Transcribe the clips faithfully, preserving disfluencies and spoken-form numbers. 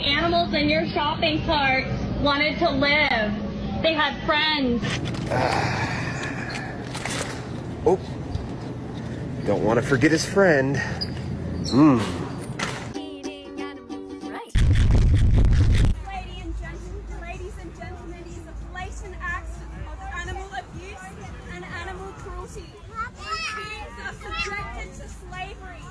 Animals in your shopping cart wanted to live. They had friends. Uh, oh, don't want to forget his friend. Mmm. Ladies and gentlemen, ladies and gentlemen, it is a blatant act of animal abuse and animal cruelty. Beings are subjected to slavery.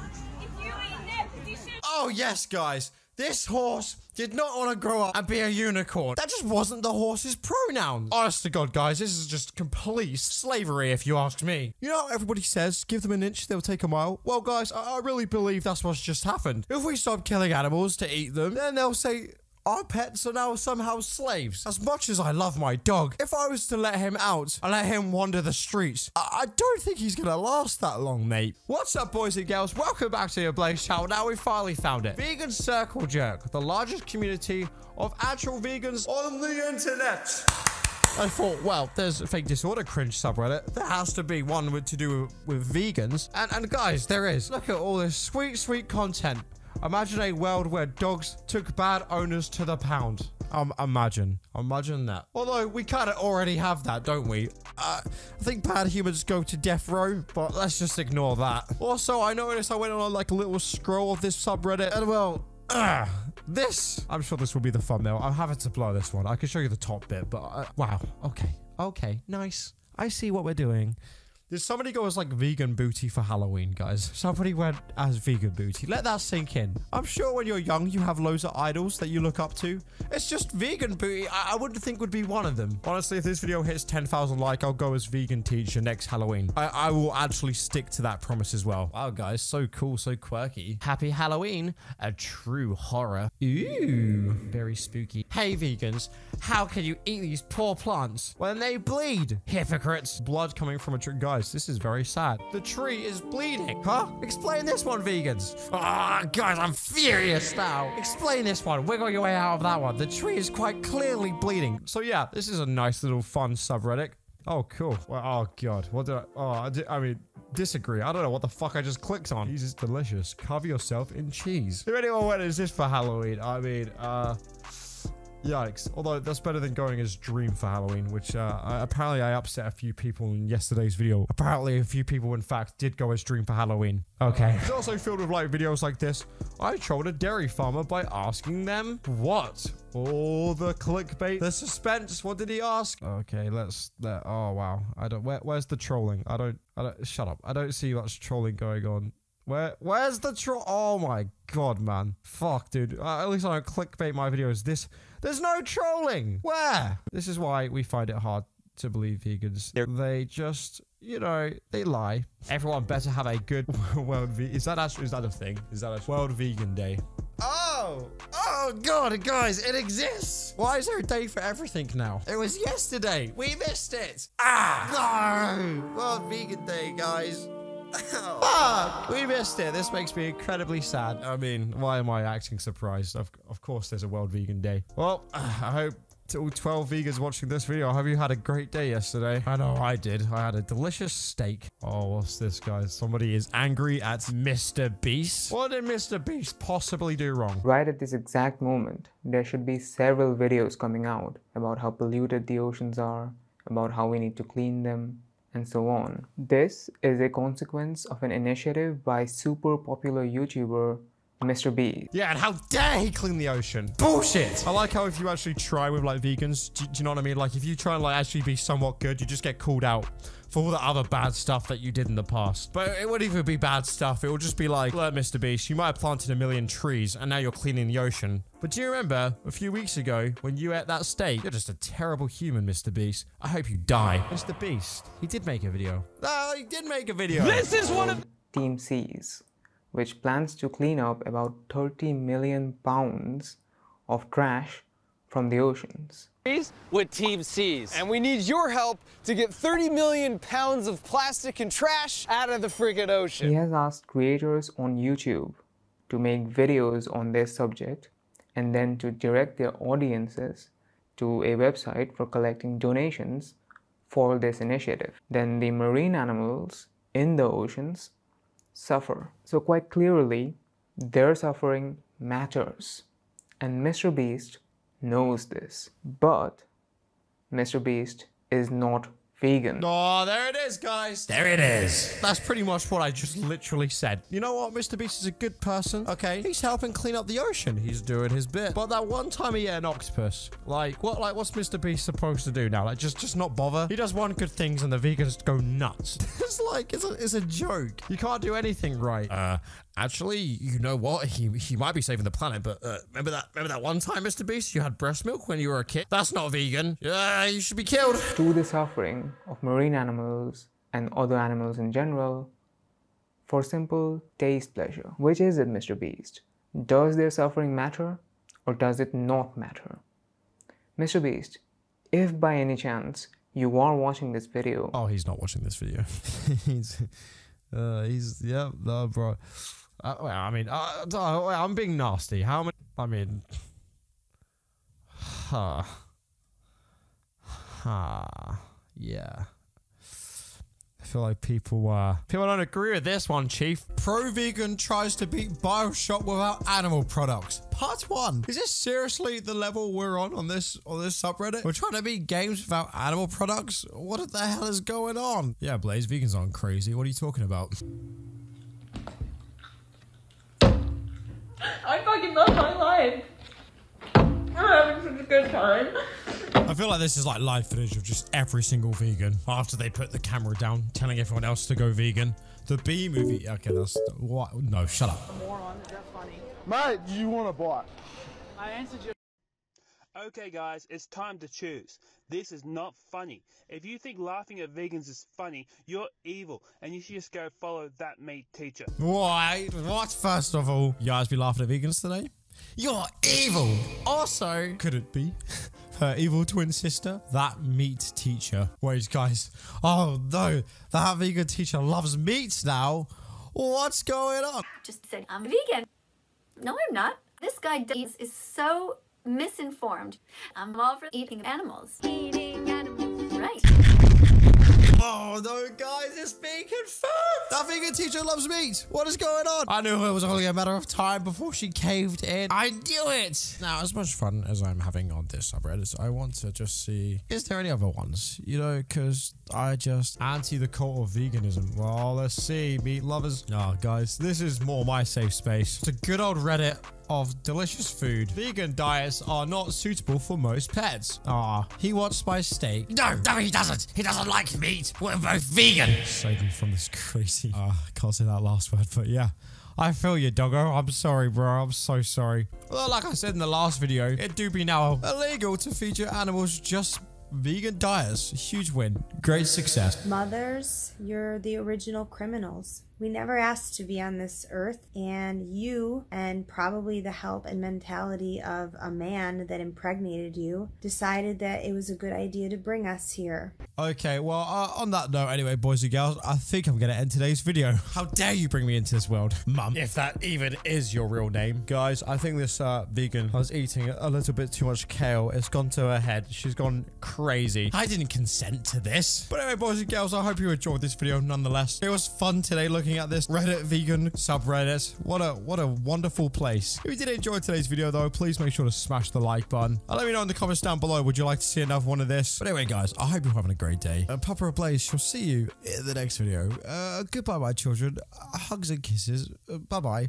If you are in their position. Oh yes, guys. This horse did not want to grow up and be a unicorn. That just wasn't the horse's pronoun. Honest to God, guys, this is just complete slavery if you ask me. You know how everybody says, give them an inch, they'll take a mile? Well, guys, I, I really believe that's what's just happened. If we stop killing animals to eat them, then they'll say, our pets are now somehow slaves. As much as I love my dog, if I was to let him out and let him wander the streets, I, I don't think he's gonna last that long, mate. What's up, boys and girls? Welcome back to your ABLAZE channel. Now we finally found it. Vegan Circle Jerk, the largest community of actual vegans on the internet. I thought, well, there's a fake disorder cringe subreddit. There has to be one with, to do with, with vegans. And, and guys, there is. Look at all this sweet, sweet content. Imagine a world where dogs took bad owners to the pound. Um, imagine. Imagine that. Although, we kind of already have that, don't we? Uh, I think bad humans go to death row, but let's just ignore that. Also, I noticed I went on like a little scroll of this subreddit, and well, ugh, this. I'm sure this will be the thumbnail. I'm having to blow this one. I can show you the top bit, but uh, wow. Okay. Okay. Nice. I see what we're doing. Did somebody go as, like, vegan booty for Halloween, guys? Somebody went as vegan booty. Let that sink in. I'm sure when you're young, you have loads of idols that you look up to. It's just vegan booty. I, I wouldn't think would be one of them. Honestly, if this video hits ten thousand likes, I'll go as vegan teacher next Halloween. I, I will actually stick to that promise as well. Wow, guys. So cool. So quirky. Happy Halloween. A true horror. Ooh. Very spooky. Hey, vegans. How can you eat these poor plants when they bleed? Hypocrites. Blood coming from a tree. Guy. This is very sad. The tree is bleeding. Huh? Explain this one, vegans. Ah, oh, guys, I'm furious now. Explain this one. Wiggle your way out of that one. The tree is quite clearly bleeding. So, yeah, this is a nice little fun subreddit. Oh, cool. Well, oh, God. What did I... Oh, I, did, I mean... disagree. I don't know what the fuck I just clicked on. Cheese is delicious. Cover yourself in cheese. If anyone went, is this for Halloween? I mean, uh... yikes. Although that's better than going as Dream for Halloween, which uh, I, apparently I upset a few people in yesterday's video. Apparently a few people, in fact, did go as Dream for Halloween. Okay. It's also filled with like videos like this. I trolled a dairy farmer by asking them what? Oh, the clickbait, the suspense. What did he ask? Okay, let's. Let, oh wow. I don't. Where, where's the trolling? I don't. I don't. Shut up. I don't see much trolling going on. Where, where's the troll? Oh my God, man. Fuck, dude. Uh, at least I don't clickbait my videos. This, there's no trolling. Where? This is why we find it hard to believe vegans. They just, you know, they lie. Everyone better have a good world. Is that actually, is that a thing? Is that a World Vegan Day? Oh, oh God, guys, it exists. Why is there a day for everything now? It was yesterday. We missed it. Ah, no. World Vegan Day, guys. Oh. Fuck! We missed it. This makes me incredibly sad. I mean, why am I acting surprised? Of, of course there's a World Vegan Day. Well, I hope to all twelve vegans watching this video, I hope you had a great day yesterday. I know I did. I had a delicious steak. Oh, what's this, guys? Somebody is angry at Mister Beast. What did Mister Beast possibly do wrong? Right at this exact moment, there should be several videos coming out about how polluted the oceans are, about how we need to clean them, and so on. This is a consequence of an initiative by super popular YouTuber Mister Beast. Yeah, and how dare he clean the ocean? Bullshit! I like how if you actually try with like vegans, do, do you know what I mean? Like if you try and like actually be somewhat good, you just get called out for all the other bad stuff that you did in the past. But it wouldn't even be bad stuff. It would just be like, look, Mister Beast, you might have planted a million trees and now you're cleaning the ocean. But do you remember a few weeks ago when you ate that steak? You're just a terrible human, Mister Beast. I hope you die. Mister Beast, he did make a video. Oh, he did make a video. This is one of Team Seas, which plans to clean up about thirty million pounds of trash from the oceans. With Team Seas. And we need your help to get thirty million pounds of plastic and trash out of the friggin' ocean. He has asked creators on YouTube to make videos on their subject and then to direct their audiences to a website for collecting donations for this initiative. Then the marine animals in the oceans suffer. So quite clearly, their suffering matters And Mister Beast knows this, but Mister Beast is not vegan. Oh, there it is, guys. There it is. That's pretty much what I just literally said. You know what? Mister Beast is a good person. Okay, he's helping clean up the ocean. He's doing his bit. But that one time he ate an octopus, like what? Like what's Mister Beast supposed to do now? Like just, just not bother. He does one good things and the vegans go nuts. It's like it's a, it's a joke. You can't do anything right. Uh, actually, you know what? He he might be saving the planet, but uh, remember that remember that one time, Mister Beast, you had breast milk when you were a kid. That's not vegan. Yeah, uh, you should be killed. To the suffering of marine animals and other animals in general for simple taste pleasure. Which is it, Mister Beast? Does their suffering matter or does it not matter? Mister Beast, if by any chance you are watching this video... Oh, he's not watching this video. he's, uh, he's, yeah, no, bro. Uh, wait, I mean, uh, I'm being nasty. How many, I mean... Huh. Huh. Yeah. I feel like people, uh... people don't agree with this one, Chief. Pro-vegan tries to beat Bioshock without animal products. Part one. Is this seriously the level we're on on this, on this subreddit? We're trying to beat games without animal products? What the hell is going on? Yeah, Blaze, vegans aren't crazy. What are you talking about? I fucking love my life. I'm having such a good time. I feel like this is like live footage of just every single vegan after they put the camera down, telling everyone else to go vegan. The B movie. Okay, that's what? No, shut up. Moron, that's funny. Mate, you want a bite? I answered you. Okay, guys, it's time to choose. This is not funny. If you think laughing at vegans is funny, you're evil, and you should just go follow that meat teacher. Why? What? First of all, you guys be laughing at vegans today? You're evil. Also, could it be her evil twin sister, that meat teacher? Wait, guys. Oh no, that vegan teacher loves meat now. What's going on? Just said I'm vegan. No, I'm not. This guy is, is so misinformed. I'm all for eating animals. Eating animals, right? Oh no, guys, it's being confirmed. That vegan teacher loves meat. What is going on? I knew it was only a matter of time before she caved in. I knew it. Now, as much fun as I'm having on this subreddit, I want to just see, is there any other ones? You know, because I just anti the cult of veganism. Well, let's see, meat lovers. No, oh, guys, this is more my safe space. It's a good old Reddit of delicious food. Vegan diets are not suitable for most pets. Ah, he wants my steak. No, no, he doesn't. He doesn't like meat. We're both vegan. Save me from this crazy. Ah, uh, can't say that last word, but yeah. I feel you, doggo. I'm sorry, bro. I'm so sorry. Well, like I said in the last video, it do be now illegal to feed your animals just vegan diets. Huge win. Great success. Mothers, you're the original criminals. We never asked to be on this earth, and you, and probably the help and mentality of a man that impregnated you, decided that it was a good idea to bring us here. Okay, well, uh, on that note, anyway, boys and girls, I think I'm going to end today's video. How dare you bring me into this world, Mum, if that even is your real name. Guys, I think this uh, vegan was eating a little bit too much kale. It's gone to her head. She's gone crazy. I didn't consent to this. But anyway, boys and girls, I hope you enjoyed this video nonetheless. It was fun today. Look at this Reddit vegan subreddit. What a what a wonderful place. If you did enjoy today's video though, please make sure to smash the like button. And let me know in the comments down below, would you like to see another one of this? But anyway, guys, I hope you're having a great day. And Papa ABLAZE shall see you in the next video. Uh, goodbye, my children. Hugs and kisses. Uh, bye bye.